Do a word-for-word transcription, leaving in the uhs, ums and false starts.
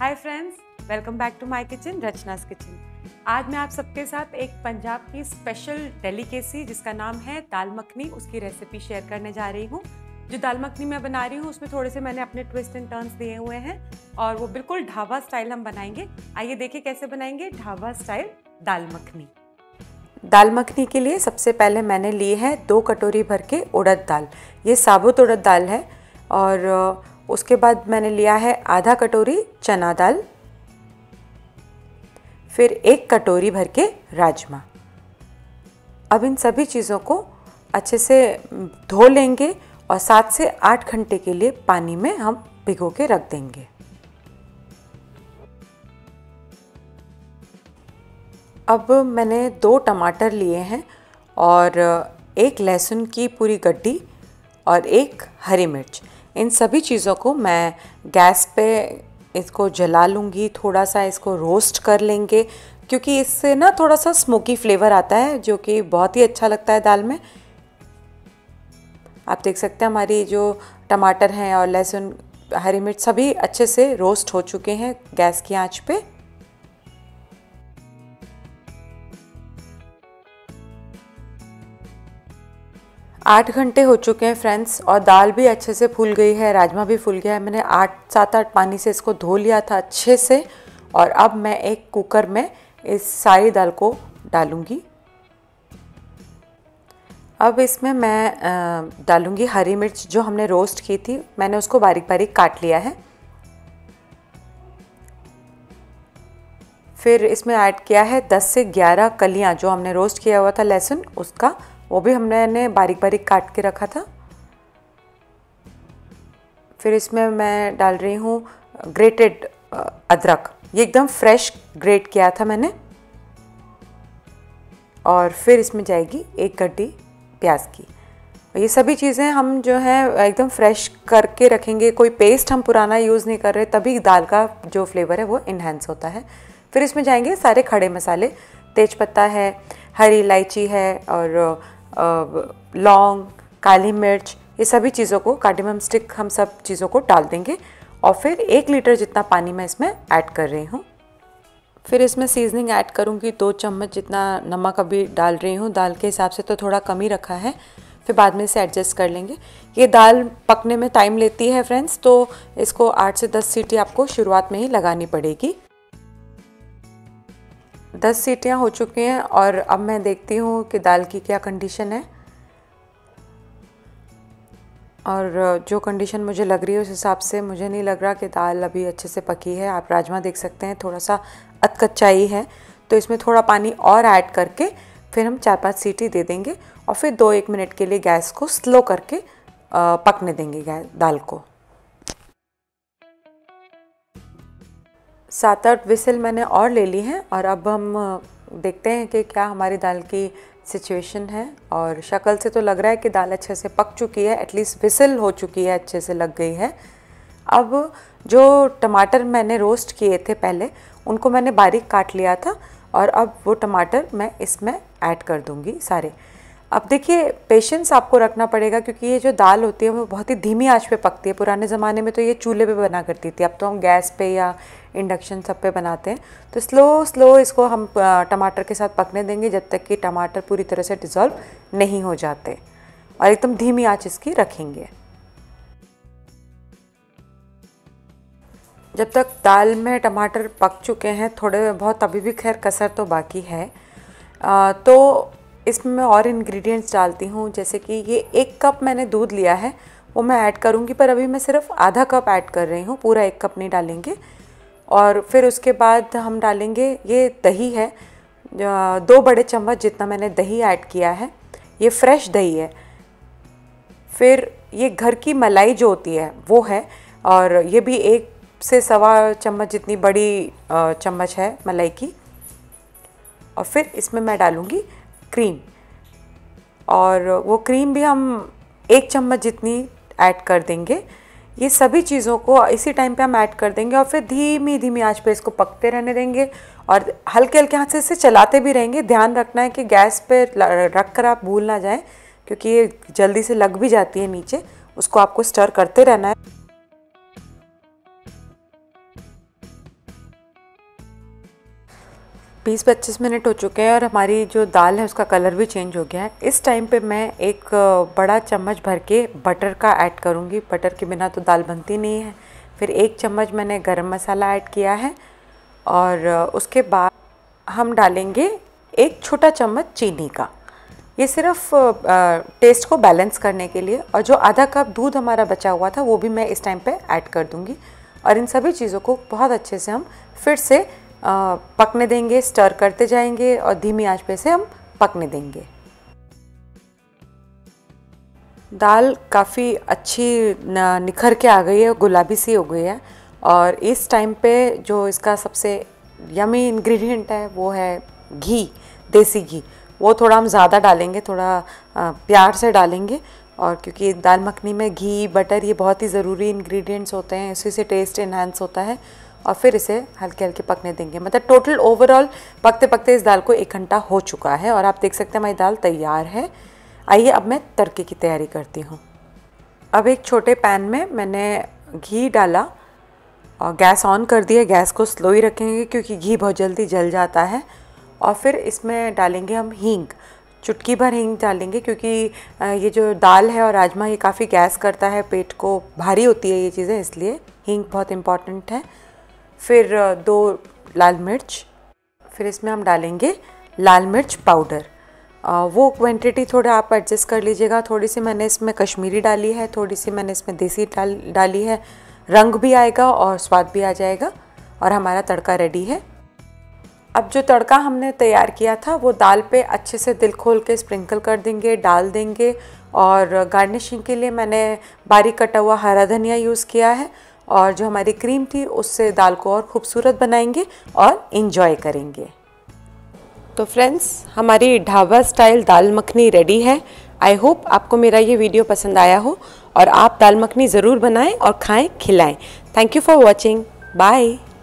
Hi friends, welcome back to my kitchen Rachna's kitchen. आज मैं आप सबके साथ एक पंजाब की स्पेशल डेलिकेसी जिसका नाम है दाल मखनी, उसकी रेसिपी शेयर करने जा रही हूँ। जो दाल मखनी मैं बना रही हूँ उसमें थोड़े से मैंने अपने ट्विस्ट एंड टर्न्स दिए हुए हैं और वो बिल्कुल ढाबा स्टाइल हम बनाएंगे। आइए देखिए कैसे बनाएंगे ढाबा स्टाइल दाल मखनी। दाल मखनी के लिए सबसे पहले मैंने लिए हैं दो कटोरी भर के उड़द दाल, ये साबुत उड़द दाल है। और उसके बाद मैंने लिया है आधा कटोरी चना दाल, फिर एक कटोरी भर के राजमा। अब इन सभी चीज़ों को अच्छे से धो लेंगे और सात से आठ घंटे के लिए पानी में हम भिगो के रख देंगे। अब मैंने दो टमाटर लिए हैं और एक लहसुन की पूरी गड्डी और एक हरी मिर्च। इन सभी चीज़ों को मैं गैस पे इसको जला लूँगी, थोड़ा सा इसको रोस्ट कर लेंगे क्योंकि इससे ना थोड़ा सा स्मोकी फ्लेवर आता है जो कि बहुत ही अच्छा लगता है दाल में। आप देख सकते हैं हमारी जो टमाटर हैं और लहसुन हरी मिर्च सभी अच्छे से रोस्ट हो चुके हैं गैस की आंच पे। आठ घंटे हो चुके हैं फ्रेंड्स और दाल भी अच्छे से फूल गई है, राजमा भी फूल गया है। मैंने आठ सात आठ पानी से इसको धो लिया था अच्छे से। और अब मैं एक कुकर में इस सारी दाल को डालूंगी। अब इसमें मैं डालूंगी हरी मिर्च जो हमने रोस्ट की थी, मैंने उसको बारीक बारीक काट लिया है। फिर इसमें ऐड किया है दस से ग्यारह कलियां जो हमने रोस्ट किया हुआ था लहसुन, उसका वो भी हमने बारीक बारीक काट के रखा था। फिर इसमें मैं डाल रही हूँ ग्रेटेड अदरक, ये एकदम फ्रेश ग्रेट किया था मैंने। और फिर इसमें जाएगी एक गड्ढी प्याज की। ये सभी चीज़ें हम जो हैं एकदम फ्रेश करके रखेंगे, कोई पेस्ट हम पुराना यूज़ नहीं कर रहे, तभी दाल का जो फ्लेवर है वो इन्हेंस होता है। फिर इसमें जाएंगे सारे खड़े मसाले, तेज़पत्ता है, हरी इलायची है और लौंग, काली मिर्च, ये सभी चीज़ों को, कार्डमम स्टिक, हम सब चीज़ों को डाल देंगे। और फिर एक लीटर जितना पानी मैं इसमें ऐड कर रही हूँ। फिर इसमें सीजनिंग ऐड करूँगी, दो चम्मच जितना नमक अभी डाल रही हूँ, दाल के हिसाब से तो थोड़ा कम ही रखा है, फिर बाद में इसे एडजस्ट कर लेंगे। ये दाल पकने में टाइम लेती है फ्रेंड्स, तो इसको आठ से दस सीटी आपको शुरुआत में ही लगानी पड़ेगी। दस सीटियाँ हो चुकी हैं और अब मैं देखती हूँ कि दाल की क्या कंडीशन है। और जो कंडीशन मुझे लग रही है उस हिसाब से मुझे नहीं लग रहा कि दाल अभी अच्छे से पकी है। आप राजमा देख सकते हैं थोड़ा सा अधकच्चा ही है, तो इसमें थोड़ा पानी और ऐड करके फिर हम चार पांच सीटी दे देंगे। और फिर दो एक मिनट के लिए गैस को स्लो करके पकने देंगे गैस दाल को। सात आठ विसल मैंने और ले ली हैं और अब हम देखते हैं कि क्या हमारी दाल की सिचुएशन है। और शक्ल से तो लग रहा है कि दाल अच्छे से पक चुकी है, एटलीस्ट विसल हो चुकी है, अच्छे से लग गई है। अब जो टमाटर मैंने रोस्ट किए थे पहले, उनको मैंने बारीक काट लिया था और अब वो टमाटर मैं इसमें ऐड कर दूंगी सारे। अब देखिए पेशेंस आपको रखना पड़ेगा क्योंकि ये जो दाल होती है वो बहुत ही धीमी आंच पे पकती है। पुराने ज़माने में तो ये चूल्हे पे बना करती थी, अब तो हम गैस पे या इंडक्शन सब पे बनाते हैं। तो स्लो स्लो इसको हम टमाटर के साथ पकने देंगे जब तक कि टमाटर पूरी तरह से डिज़ोल्व नहीं हो जाते, और एकदम धीमी आँच इसकी रखेंगे। जब तक दाल में टमाटर पक चुके हैं थोड़े बहुत, अभी भी खैर कसर तो बाकी है, आ, तो इसमें मैं और इंग्रेडिएंट्स डालती हूँ। जैसे कि ये एक कप मैंने दूध लिया है, वो मैं ऐड करूँगी, पर अभी मैं सिर्फ आधा कप ऐड कर रही हूँ, पूरा एक कप नहीं डालेंगे। और फिर उसके बाद हम डालेंगे ये दही है, दो बड़े चम्मच जितना मैंने दही ऐड किया है, ये फ्रेश दही है। फिर ये घर की मलाई जो होती है वो है, और ये भी एक से सवा चम्मच जितनी बड़ी चम्मच है मलाई की। और फिर इसमें मैं डालूँगी क्रीम, और वो क्रीम भी हम एक चम्मच जितनी ऐड कर देंगे। ये सभी चीज़ों को इसी टाइम पे हम ऐड कर देंगे और फिर धीमी धीमी आंच पे इसको पकते रहने देंगे और हल्के हल्के हाथ से इसे चलाते भी रहेंगे। ध्यान रखना है कि गैस पे रख कर आप भूल ना जाएं क्योंकि ये जल्दी से लग भी जाती है नीचे, उसको आपको स्टर करते रहना है। बीस पच्चीस मिनट हो चुके हैं और हमारी जो दाल है उसका कलर भी चेंज हो गया है। इस टाइम पे मैं एक बड़ा चम्मच भर के बटर का ऐड करूँगी। बटर के बिना तो दाल बनती नहीं है। फिर एक चम्मच मैंने गरम मसाला ऐड किया है और उसके बाद हम डालेंगे एक छोटा चम्मच चीनी का, ये सिर्फ टेस्ट को बैलेंस करने के लिए। और जो आधा कप दूध हमारा बचा हुआ था वो भी मैं इस टाइम पे ऐड कर दूँगी। और इन सभी चीज़ों को बहुत अच्छे से हम फिर से पकने देंगे, स्टर करते जाएंगे और धीमी आंच पे से हम पकने देंगे। दाल काफ़ी अच्छी निखर के आ गई है, गुलाबी सी हो गई है। और इस टाइम पे जो इसका सबसे यमी इंग्रेडिएंट है वो है घी, देसी घी। वो थोड़ा हम ज़्यादा डालेंगे, थोड़ा प्यार से डालेंगे। और क्योंकि दाल मखनी में घी बटर ये बहुत ही ज़रूरी इंग्रेडिएंट्स होते हैं, इसी से टेस्ट इन्हांस होता है। और फिर इसे हल्के हल्के पकने देंगे। मतलब टोटल ओवरऑल पकते पकते इस दाल को एक घंटा हो चुका है और आप देख सकते हैं हमारी दाल तैयार है। आइए अब मैं तड़के की तैयारी करती हूँ। अब एक छोटे पैन में मैंने घी डाला और गैस ऑन कर दिया। गैस को स्लो ही रखेंगे क्योंकि घी बहुत जल्दी जल जाता है। और फिर इसमें डालेंगे हम हींग, चुटकी भर हींग डालेंगे क्योंकि ये जो दाल है और राजमा ये काफ़ी गैस करता है, पेट को भारी होती है ये चीज़ें, इसलिए हींग बहुत इम्पॉर्टेंट है। फिर दो लाल मिर्च, फिर इसमें हम डालेंगे लाल मिर्च पाउडर। वो क्वांटिटी थोड़ा आप एडजस्ट कर लीजिएगा। थोड़ी सी मैंने इसमें कश्मीरी डाली है, थोड़ी सी मैंने इसमें देसी डाल डाली है। रंग भी आएगा और स्वाद भी आ जाएगा। और हमारा तड़का रेडी है। अब जो तड़का हमने तैयार किया था वो दाल पे अच्छे से दिल खोल के स्प्रिंकल कर देंगे, डाल देंगे। और गार्निशिंग के लिए मैंने बारीक कटा हुआ हरा धनिया यूज़ किया है। और जो हमारी क्रीम थी उससे दाल को और ख़ूबसूरत बनाएंगे और इन्जॉय करेंगे। तो फ्रेंड्स, हमारी ढाबा स्टाइल दाल मखनी रेडी है। आई होप आपको मेरा ये वीडियो पसंद आया हो और आप दाल मखनी ज़रूर बनाएँ और खाएँ खिलाएँ। Thank you for watching, bye.